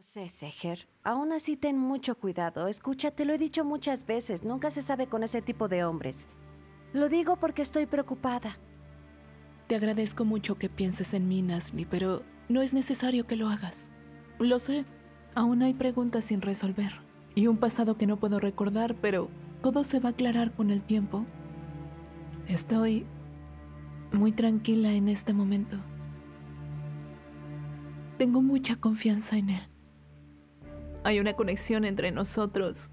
No sé, Seher. Aún así ten mucho cuidado. Escucha, te lo he dicho muchas veces. Nunca se sabe con ese tipo de hombres. Lo digo porque estoy preocupada. Te agradezco mucho que pienses en mí, Nazli, pero no es necesario que lo hagas. Lo sé. Aún hay preguntas sin resolver. Y un pasado que no puedo recordar, pero todo se va a aclarar con el tiempo. Estoy muy tranquila en este momento. Tengo mucha confianza en él. Hay una conexión entre nosotros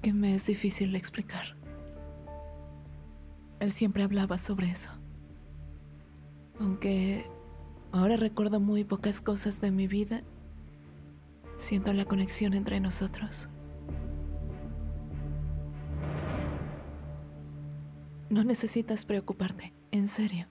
que me es difícil explicar. Él siempre hablaba sobre eso. Aunque ahora recuerdo muy pocas cosas de mi vida, siento la conexión entre nosotros. No necesitas preocuparte, en serio.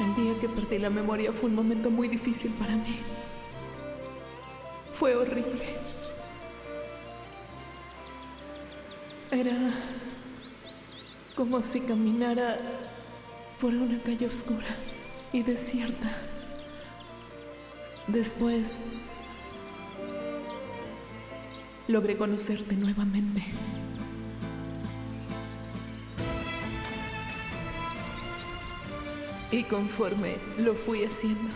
El día que perdí la memoria fue un momento muy difícil para mí. Fue horrible. Era como si caminara por una calle oscura y desierta. Después logré conocerte nuevamente. Y conforme lo fui haciendo,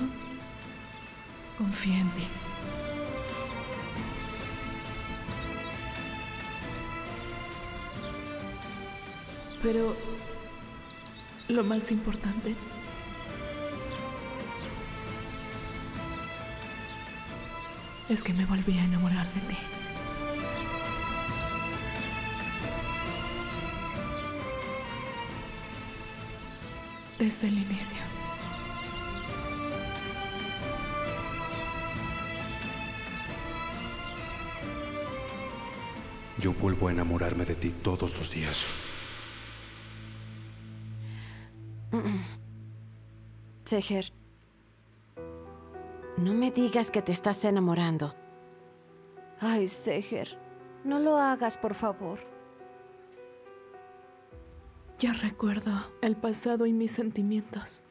confié en ti. Pero lo más importante es que me volví a enamorar de ti. Desde el inicio. Yo vuelvo a enamorarme de ti todos los días. Seher, no me digas que te estás enamorando. Ay, Seher, no lo hagas, por favor. Ya recuerdo el pasado y mis sentimientos.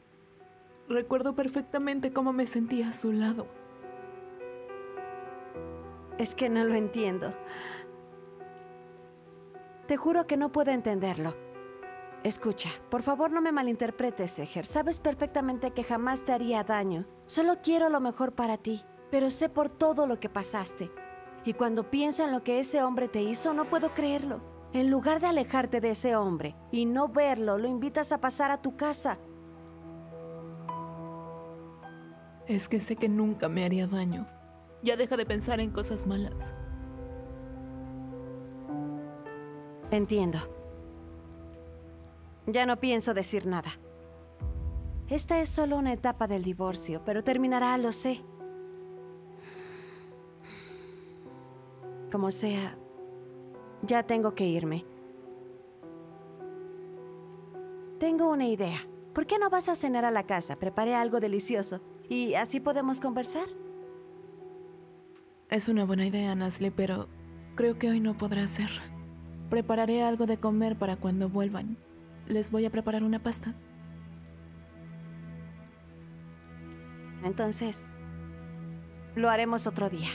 Recuerdo perfectamente cómo me sentía a su lado. Es que no lo entiendo. Te juro que no puedo entenderlo. Escucha, por favor no me malinterpretes, Seher. Sabes perfectamente que jamás te haría daño. Solo quiero lo mejor para ti, pero sé por todo lo que pasaste. Y cuando pienso en lo que ese hombre te hizo, no puedo creerlo. En lugar de alejarte de ese hombre y no verlo, lo invitas a pasar a tu casa. Es que sé que nunca me haría daño. Ya deja de pensar en cosas malas. Entiendo. Ya no pienso decir nada. Esta es solo una etapa del divorcio, pero terminará, lo sé. Como sea, ya tengo que irme. Tengo una idea. ¿Por qué no vas a cenar a la casa? Preparé algo delicioso y así podemos conversar. Es una buena idea, Nazli, pero creo que hoy no podrá ser. Prepararé algo de comer para cuando vuelvan. Les voy a preparar una pasta. Entonces, lo haremos otro día.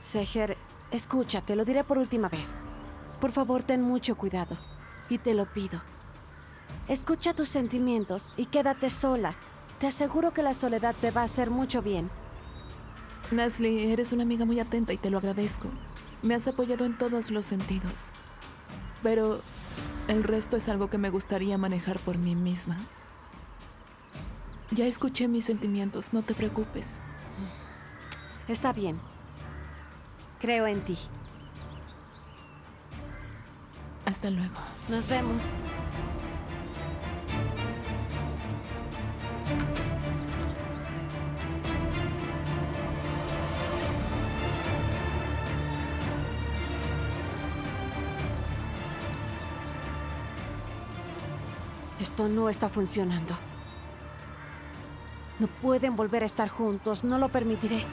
Seher, escucha, te lo diré por última vez. Por favor, ten mucho cuidado. Y te lo pido. Escucha tus sentimientos y quédate sola. Te aseguro que la soledad te va a hacer mucho bien. Nazli, eres una amiga muy atenta y te lo agradezco. Me has apoyado en todos los sentidos. Pero el resto es algo que me gustaría manejar por mí misma. Ya escuché mis sentimientos, no te preocupes. Está bien. Creo en ti. Hasta luego. Nos vemos. Esto no está funcionando. No pueden volver a estar juntos, no lo permitiré.